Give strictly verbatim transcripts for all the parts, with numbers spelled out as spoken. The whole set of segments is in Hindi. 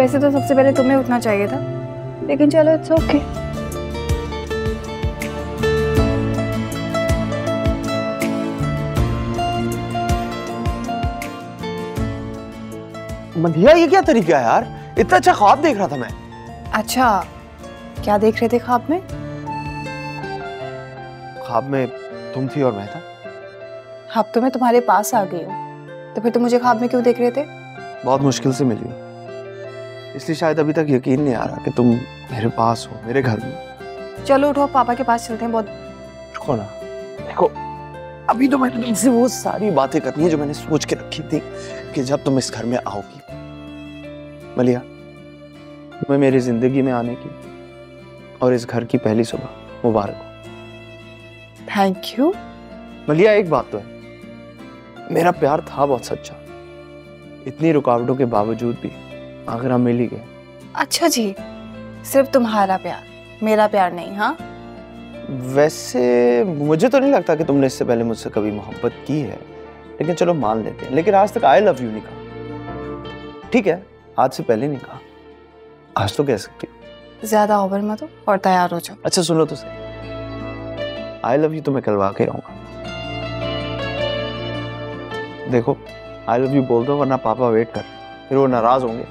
वैसे तो सबसे पहले तुम्हें उठना चाहिए था, लेकिन चलो इट्स ओके। मलिहा ये क्या तरीका है यार, इतना अच्छा ख्वाब देख रहा था मैं। अच्छा, क्या देख रहे थे ख्वाब में? ख्वाब में तुम थी और मैं था। अब तो मैं तुम्हारे पास आ गई हूँ, तो फिर तुम मुझे ख्वाब में क्यों देख रहे थे? बहुत मुश्किल से मिली, इसलिए शायद अभी तक यकीन नहीं आ रहा कि तुम मेरे पास हो, मेरे घर में। चलो उठो, पापा के पास चलते हैं। बहुत रुको ना, देखो अभी तो मैंने तुमसे वो सारी बातें करनी है जो मैंने सोच के रखी थी कि जब तुम इस घर में आओगी। मलिहा, तुम्हें मेरी जिंदगी में आने की और इस घर की पहली सुबह मुबारक हो। Thank you. मलिहा एक बात तो है, मेरा प्यार था बहुत सच्चा, इतनी रुकावटों के बावजूद भी आखिर हम मिल ही गए। अच्छा जी, सिर्फ तुम्हारा प्यार, मेरा प्यार नहीं। हाँ, वैसे मुझे तो नहीं लगता कि तुमने इससे पहले मुझसे कभी मोहब्बत की है, लेकिन चलो मान लेते हैं। लेकिन आज तक आई लव यू नहीं कहा, ठीक है, आज से पहले नहीं कहा, आज तो कह सकती हूँ। ज्यादा ओवर मत हो और तैयार हो जाओ। अच्छा सुनो तो सही, आई लव यू तो मैं करवा के रहूँगा। देखो आई लव यू बोल दो, वरना पापा वेट कर, फिर वो नाराज होंगे।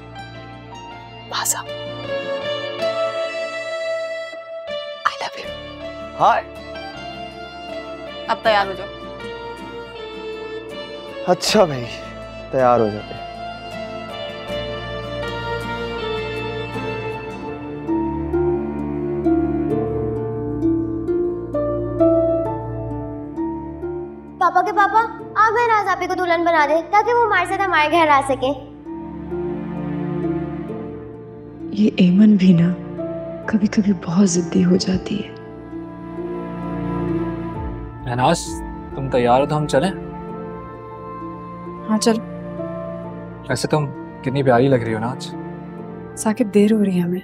I love you. हाय। अब तैयार हो जाओ। अच्छा भाई, तैयार हो जाते हैं। पापा के पापा, आप महराज आपी को दुल्हन बना दे ताकि वो हमारे साथ हमारे घर आ सके। ये ऐमन भी ना कभी कभी बहुत जिद्दी हो जाती है। महनाज, तुम तैयार हो तो हम चलें? हाँ चलो। वैसे तुम कितनी प्यारी लग रही हो ना आज। साकिब देर हो रही है हमें।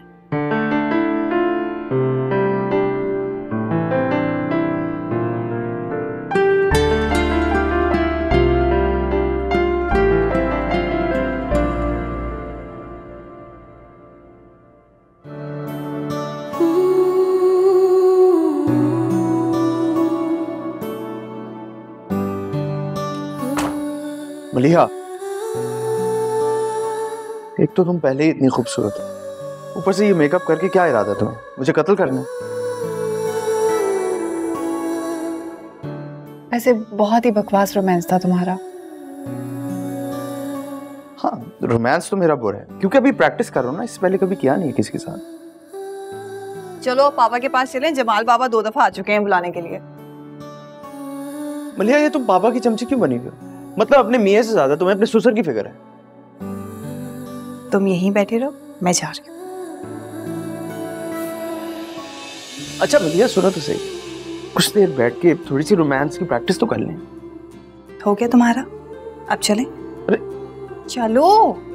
मलिहा, एक तो तुम पहले ही इतनी खूबसूरत हो, ऊपर से ये मेकअप करके क्या इरादा है तुम्हें? मुझे कत्ल करना है? ऐसे बहुत ही बकवास रोमांस था तुम्हारा। हाँ, रोमांस तो मेरा बुरा है क्योंकि अभी प्रैक्टिस कर रहा हूँ ना, इससे पहले कभी किया नहीं है किसी के साथ। चलो पापा के पास चलें, जमाल बाबा दो दफा आ चुके हैं बुलाने के लिए। मलिहा, ये तुम बाबा की चमची क्यों बनी हो? मतलब अपने मियाँ से ज्यादा तुम्हें अपने ससुर की फिक्र है। तुम यहीं बैठे रहो, मैं जा रही हूँ। अच्छा भैया सुनो तो सही, कुछ देर बैठ के थोड़ी सी रोमांस की प्रैक्टिस तो कर लें। हो गया तुम्हारा, अब चलें? अरे चलो।